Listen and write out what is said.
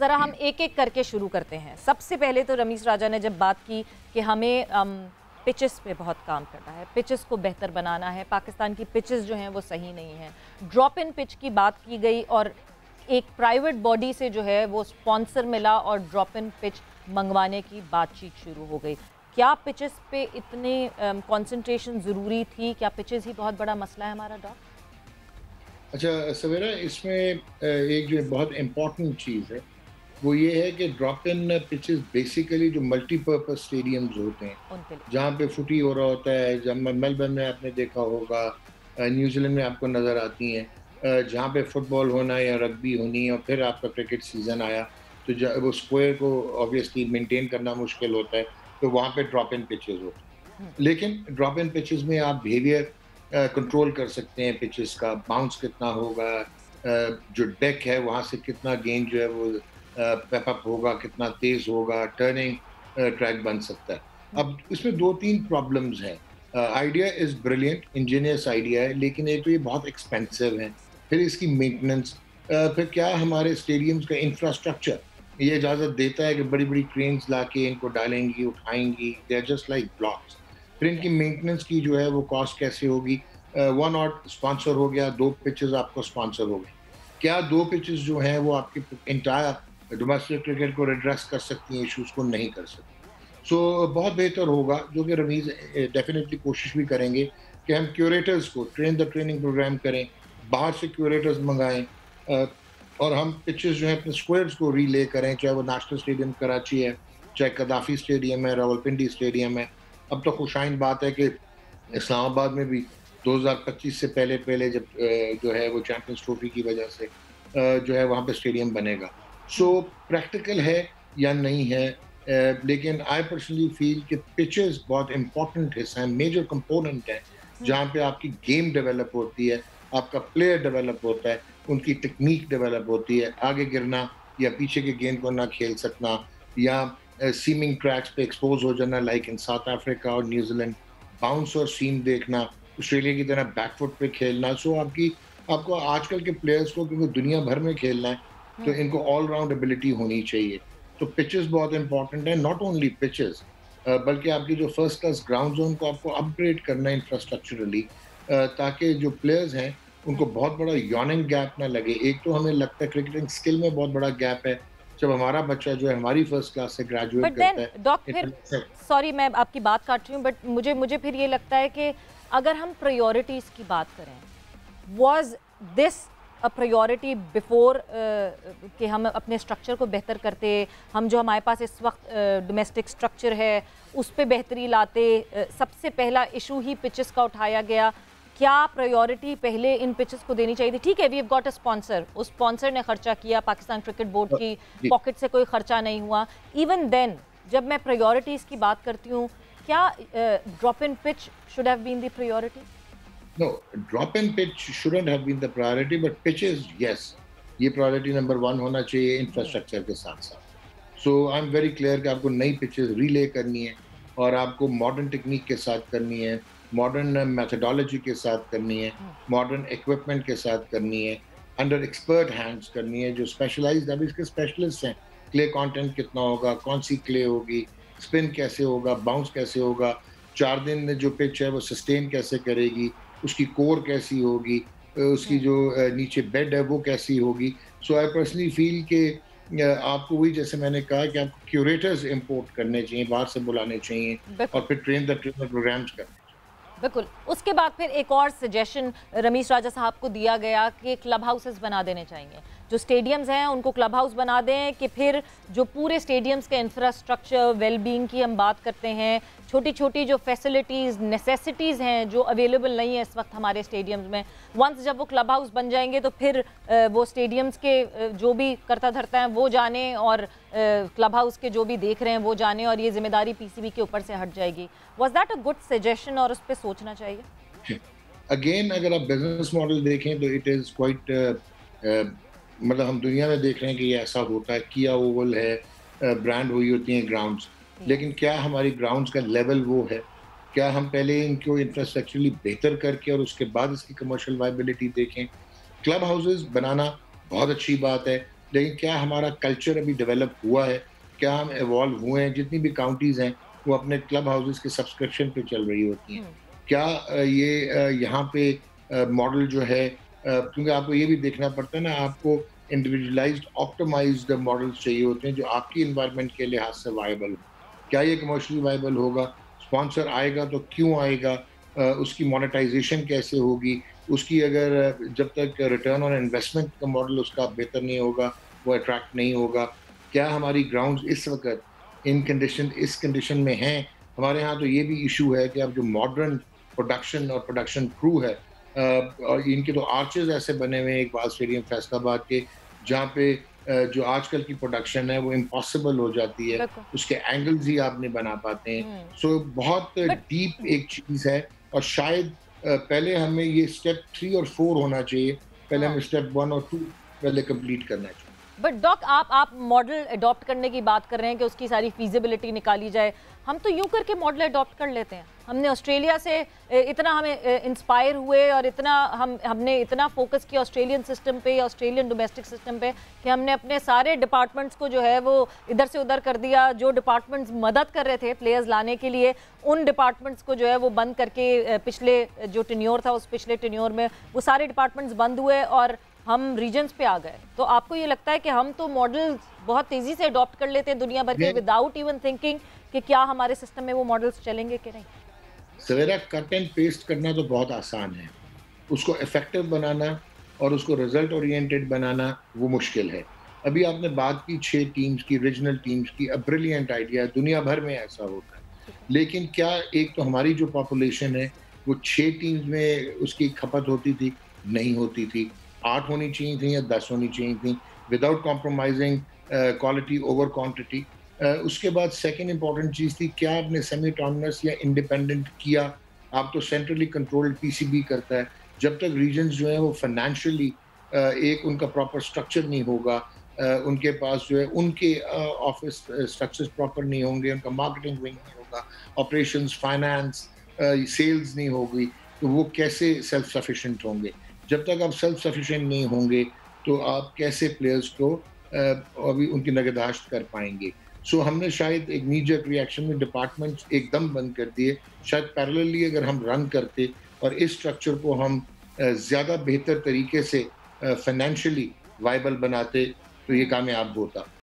ज़रा हम एक एक करके शुरू करते हैं। सबसे पहले तो रमेश राजा ने जब बात की कि हमें पिचेस पे बहुत काम करना है, पिचेस को बेहतर बनाना है, पाकिस्तान की पिचेस जो हैं वो सही नहीं हैं, ड्रॉप इन पिच की बात की गई और एक प्राइवेट बॉडी से जो है वो स्पॉन्सर मिला और ड्रॉप इन पिच मंगवाने की बातचीत शुरू हो गई। क्या पिचेस पे इतने कंसंट्रेशन ज़रूरी थी? क्या पिचेस ही बहुत बड़ा मसला है हमारा डॉक? अच्छा सवेरा, इसमें एक जो बहुत इम्पॉर्टेंट चीज़ है वो ये है कि ड्रॉप इन पिचेस बेसिकली जो मल्टीपर्पज़ स्टेडियम्स होते हैं जहाँ पे फुटी हो रहा होता है, जहाँ मेलबर्न में आपने देखा होगा, न्यूजीलैंड में आपको नज़र आती हैं, जहाँ पे फुटबॉल होना या रग्बी होनी और फिर आपका क्रिकेट सीज़न आया तो वो स्क्वायर को ऑब्वियसली मेंटेन करना मुश्किल होता है, तो वहाँ पे ड्रॉप इन पिचेस होते हैं। लेकिन ड्रॉप इन पिचेस में आप बिहेवियर कंट्रोल कर सकते हैं, पिचेस का बाउंस कितना होगा, जो डेक है वहाँ से कितना गेंद जो है वो पेपअप होगा, कितना तेज़ होगा, टर्निंग ट्रैक बन सकता है। अब इसमें दो तीन प्रॉब्लम्स हैं। Idea is brilliant, ingenious idea है, लेकिन एक तो ये बहुत एक्सपेंसिव है, फिर इसकी मेंटेनेंस, फिर क्या हमारे स्टेडियम्स का इंफ्रास्ट्रक्चर ये इजाज़त देता है कि बड़ी बड़ी क्रेन्स ला के इनको डालेंगी, उठाएंगी, they are just like blocks. फिर इनकी मेंटेनेंस की जो है वो कॉस्ट कैसे होगी, वन आउट स्पॉन्सर हो गया, दो पिचेस आपको स्पॉन्सर हो गए, क्या दो पिचेस जो हैं वो आपके इंटायर डोमेस्टिक क्रिकेट को रिड्रेस कर सकती हैं, इश्यूज़ को नहीं कर सकती। सो बहुत बेहतर होगा, जो कि रमीज़ डेफिनेटली कोशिश भी करेंगे कि हम क्यूरेटर्स को ट्रेन द ट्रेनिंग प्रोग्राम करें, बाहर से क्यूरेटर्स मंगाएं और हम पिचेस जो हैं अपने स्क्वायर्स को रीले करें, चाहे वो नेशनल स्टेडियम कराची है, चाहे कदाफी स्टेडियम है, रावलपिंडी स्टेडियम है। अब तो खुशाइन बात है कि इस्लामाबाद में भी 2025 से पहले पहले जब जो है वो चैम्पियंस ट्रॉफी की वजह से जो है वहाँ पर स्टेडियम बनेगा। सो प्रैक्टिकल है या नहीं है, लेकिन आई पर्सनली फील कि पिचेस बहुत इम्पॉर्टेंट हिस्सा है, मेजर कंपोनेंट है, जहाँ पे आपकी गेम डेवलप होती है, आपका प्लेयर डेवलप होता है, उनकी टेक्निक डेवलप होती है, आगे गिरना या पीछे के गेंद को ना खेल सकना या सीमिंग ट्रैक्स पे एक्सपोज हो जाना, लाइक इन साउथ अफ्रीका और न्यूजीलैंड, बाउंस और सीम देखना, ऑस्ट्रेलिया की तरह बैकफुट पे खेलना। सो आपको आजकल के प्लेयर्स को, क्योंकि दुनिया भर में खेलना है, तो इनको ऑल राउंड एबिलिटी होनी चाहिए। तो पिचेस बहुत इंपॉर्टेंट है, नॉट ओनली पिचेस बल्कि आपकी जो फर्स्ट क्लास ग्राउंड है उनको आपको अपग्रेड करना है इंफ्रास्ट्रक्चरली, ताकि जो प्लेयर्स हैं उनको बहुत बड़ा यॉर्निंग गैप ना लगे। एक तो हमें लगता है क्रिकेटिंग स्किल में बहुत बड़ा गैप है, जब हमारा बच्चा जो है हमारी फर्स्ट क्लास से ग्रेजुएट करता है। फिर सॉरी मैं आपकी बात काट रही हूँ, बट मुझे फिर ये लगता है कि अगर हम प्रायोरिटीज़ की बात करें, वॉज दिस प्रायोरिटी बिफोर कि हम अपने स्ट्रक्चर को बेहतर करते, हम जो हमारे पास इस वक्त डोमेस्टिक स्ट्रक्चर है उस पर बेहतरी लाते। सबसे पहला इशू ही पिचेस का उठाया गया, क्या प्रायोरिटी पहले इन पिचेस को देनी चाहिए थी? ठीक है, we have got a sponsor, उस स्पॉन्सर ने खर्चा किया, पाकिस्तान क्रिकेट बोर्ड की पॉकेट से कोई खर्चा नहीं हुआ। इवन देन जब मैं प्रायोरिटीज़ की बात करती हूँ, क्या drop in pitch should have been the priority? No, drop in pitch shouldn't have been the priority, but pitches, yes, ये priority number one होना चाहिए infrastructure के साथ साथ। So I'm very clear कि आपको नई pitches relay करनी है और आपको modern technique के साथ करनी है, modern methodology के साथ करनी है, modern equipment के साथ करनी है, under expert hands करनी है, जो specialized अभी इसके specialists हैं, clay content कितना होगा, कौन सी clay होगी, spin कैसे होगा, bounce कैसे होगा, 4 दिन में जो pitch है वो sustain कैसे करेगी, उसकी कोर कैसी होगी, उसकी जो नीचे बेड है वो कैसी होगी। सो आई पर्सनली फील कि आपको वही, जैसे मैंने कहा कि आपको क्यूरेटर्स इंपोर्ट करने चाहिए, बाहर से बुलाने चाहिए और फिर ट्रेन द ट्रेनर प्रोग्राम्स करने। बिल्कुल, उसके बाद फिर एक और सजेशन रमेश राजा साहब को दिया गया कि क्लब हाउसेस बना देने चाहिए, जो स्टेडियम्स हैं उनको क्लब हाउस बना दें, कि फिर जो पूरे स्टेडियम्स के इंफ्रास्ट्रक्चर, वेलबींग की हम बात करते हैं, छोटी छोटी जो फैसिलिटीज़, नेसेसिटीज़ हैं जो अवेलेबल नहीं है इस वक्त हमारे स्टेडियम्स में, वंस जब वो क्लब हाउस बन जाएंगे तो फिर वो स्टेडियम्स के जो भी करता धरता है वो जाने और क्लब हाउस के जो भी देख रहे हैं वो जाने, और ये जिम्मेदारी PCB के ऊपर से हट जाएगी। Was that a good suggestion और उस पर सोचना चाहिए? अगेन अगर आप बिजनेस मॉडल देखें तो इट इज़ क्वाइट, मतलब हम दुनिया में देख रहे हैं कि ये ऐसा होता है, किया ओवल है, ब्रांड हुई होती हैं ग्राउंड्स, लेकिन क्या हमारी ग्राउंड्स का लेवल वो है? क्या हम पहले इनको इंफ्रास्ट्रक्चरली बेहतर करके और उसके बाद इसकी कमर्शियल वायबिलिटी देखें? क्लब हाउसेस बनाना बहुत अच्छी बात है, लेकिन क्या हमारा कल्चर अभी डेवलप हुआ है, क्या हम इवॉल्व हुए हैं? जितनी भी काउंटीज़ हैं वो अपने क्लब हाउसेस के सब्सक्रिप्शन पे चल रही होती हैं। क्या ये यहाँ पे मॉडल जो है, क्योंकि आपको ये भी देखना पड़ता है ना, आपको इंडिविजुअलाइज्ड ऑप्टिमाइज्ड मॉडल्स चाहिए होते हैं जो आपकी इन्वायरमेंट के लिहाज से वायबल हो। क्या ये कमर्शली वायबल होगा? स्पॉन्सर आएगा तो क्यों आएगा? उसकी मोनेटाइजेशन कैसे होगी? उसकी अगर जब तक रिटर्न ऑन इन्वेस्टमेंट का मॉडल उसका बेहतर नहीं होगा, वो अट्रैक्ट नहीं होगा। क्या हमारी ग्राउंड्स इस वक्त इस कंडीशन में हैं? हमारे यहाँ तो ये भी इशू है कि अब जो मॉडर्न प्रोडक्शन और प्रोडक्शन क्रू है, और इनके तो आर्चेज ऐसे बने हुए हैं इकबाल स्टेडियम फैसलाबाद के, जहाँ पे जो आजकल की प्रोडक्शन है वो इम्पॉसिबल हो जाती है, उसके एंगल्स ही आप नहीं बना पाते हैं। सो बहुत डीप एक चीज़ है, और शायद पहले हमें ये स्टेप 3 और 4 होना चाहिए, पहले हमें स्टेप 1 और 2 पहले कंप्लीट करना चाहिए। बट डॉक, आप मॉडल अडॉप्ट करने की बात कर रहे हैं कि उसकी सारी फीजिबिलिटी निकाली जाए। हम तो यूं करके मॉडल अडॉप्ट कर लेते हैं। हमने ऑस्ट्रेलिया से इतना हमें इंस्पायर हुए और इतना हमने इतना फोकस किया ऑस्ट्रेलियन सिस्टम पे, ऑस्ट्रेलियन डोमेस्टिक सिस्टम पे, कि हमने अपने सारे डिपार्टमेंट्स को जो है वो इधर से उधर कर दिया। जो डिपार्टमेंट्स मदद कर रहे थे प्लेयर्स लाने के लिए, उन डिपार्टमेंट्स को जो है वो बंद करके पिछले जो टेन्योर था उस पिछले टेन्योर में वो सारे डिपार्टमेंट्स बंद हुए और हम रीजन्स पे आ गए। तो आपको ये लगता है कि हम तो मॉडल बहुत तेजी से अडॉप्ट कर लेते हैं दुनिया भर के, विदाउट इवन थिंकिंग कि क्या हमारे सिस्टम में वो मॉडल्स चलेंगे कि नहीं? सवेरा कट एंड पेस्ट करना तो बहुत आसान है, उसको इफेक्टिव बनाना और उसको रिजल्ट ओरिएंटेड बनाना वो मुश्किल है। अभी आपने बात की 6 टीम्स की, रीजनल टीम्स की, अ ब्रिलियंट आइडिया, दुनिया भर में ऐसा होता है। लेकिन क्या एक तो हमारी जो पॉपुलेशन है वो 6 टीम्स में उसकी खपत होती थी? नहीं होती थी। 8 होनी चाहिए थी या 10 होनी चाहिए थी, without compromising quality over quantity. उसके बाद सेकंड इंपॉर्टेंट चीज़ थी, क्या आपने सेमी ऑटोनमस या इंडिपेंडेंट किया? आप तो सेंट्रली कंट्रोल्ड पीसीबी करता है, जब तक रीजन्स जो हैं वो फाइनेंशियली एक उनका प्रॉपर स्ट्रक्चर नहीं होगा, उनके पास जो है उनके ऑफिस स्ट्रक्चर्स प्रॉपर नहीं होंगे, उनका मार्केटिंग विंग नहीं होगा, ऑपरेशंस फाइनेंस सेल्स नहीं होगी, तो वो कैसे सेल्फ सफिशेंट होंगे? जब तक आप सेल्फ सफिशेंट नहीं होंगे तो आप कैसे प्लेयर्स को अभी उनकी नगहदाश्त कर पाएंगे? सो हमने शायद एक नीजर रिएक्शन में डिपार्टमेंट्स एकदम बंद कर दिए। शायद पैरेलली अगर हम रन करते और इस स्ट्रक्चर को हम ज़्यादा बेहतर तरीके से फाइनेंशियली वायबल बनाते तो ये कामयाब होता।